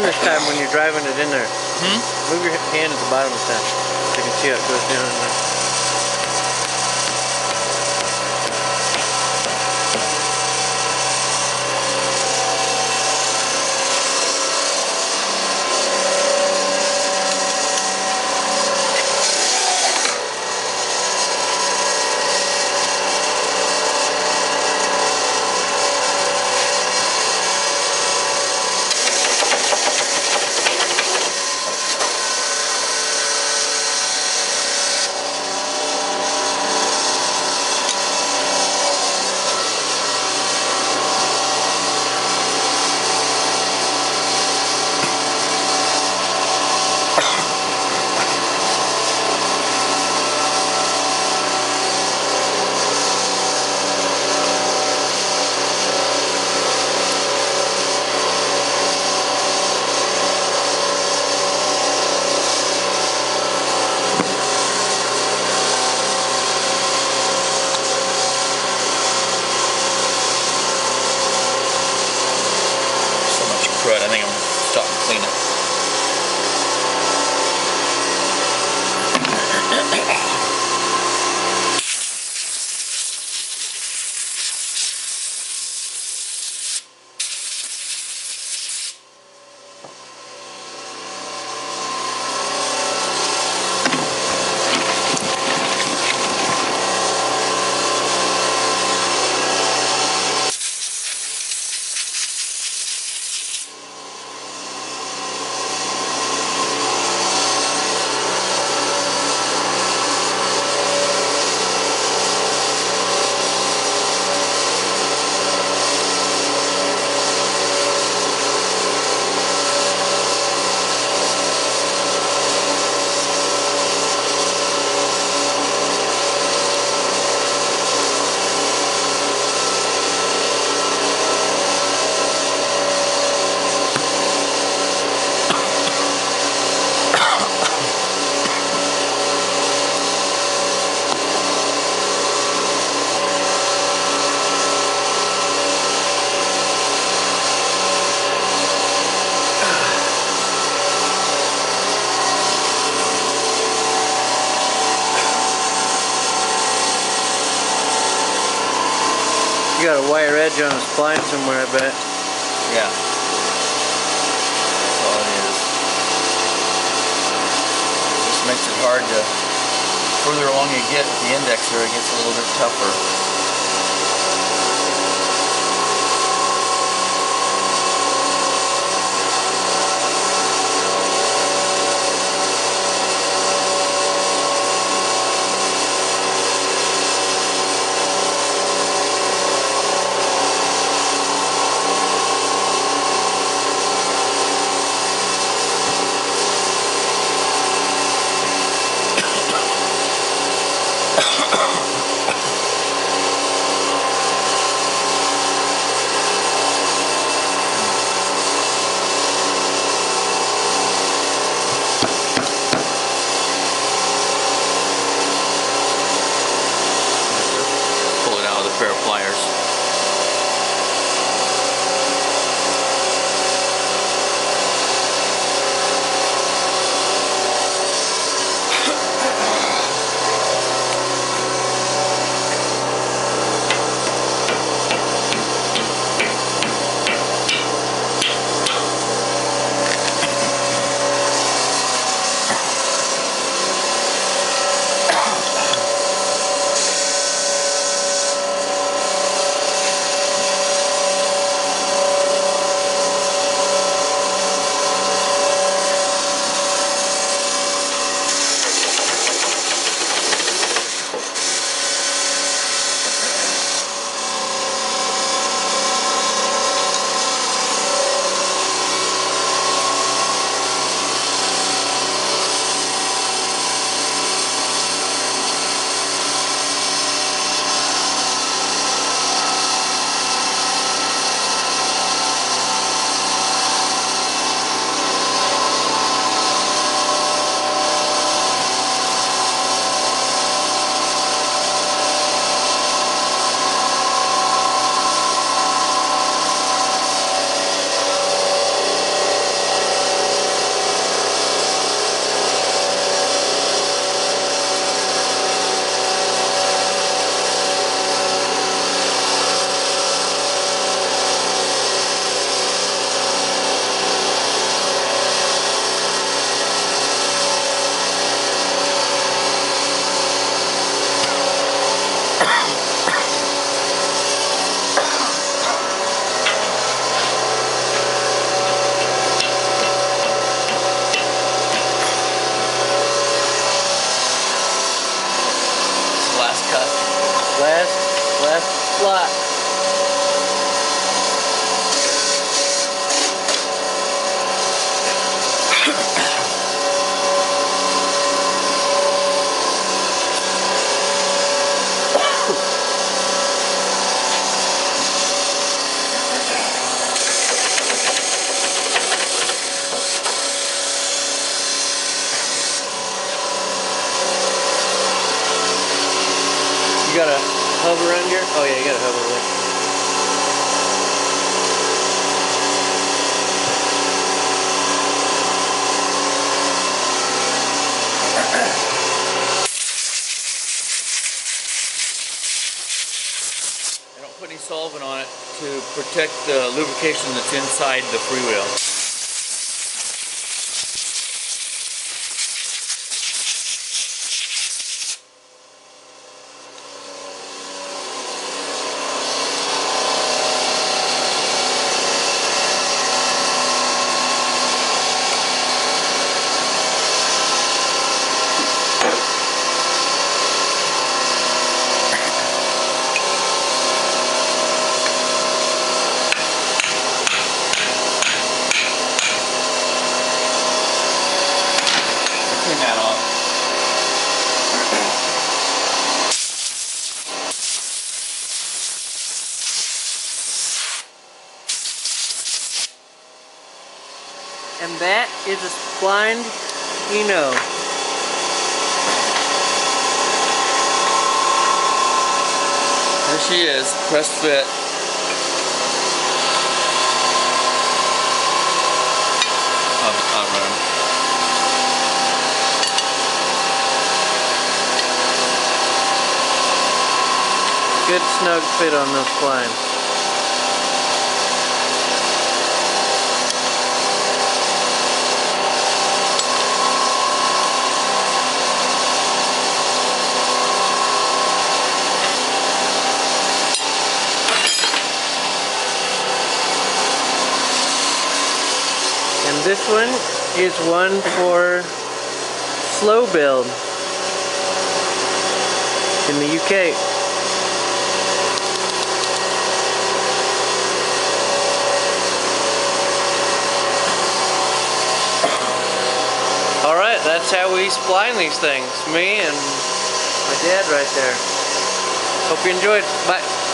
in this time when you're driving it in there. Move your hand at the bottom this time so you can see how it goes down in there. Crud. I think I'm going to stop and clean it. You got a wire edge on a spline somewhere, I bet. Yeah. That's all it is. It just makes it hard to... Further along you get with the indexer, it gets a little bit tougher. Pair of pliers. left, flat. You got a hub around here? Oh yeah, you got a hub over there. I don't put any solvent on it to protect the lubrication that's inside the freewheel. And that is a blind Eno. There she is, press fit. I'll run. Good snug fit on this blind. This one is one for slow build in the UK. Alright, that's how we spline these things. Me and my dad right there. Hope you enjoyed. Bye.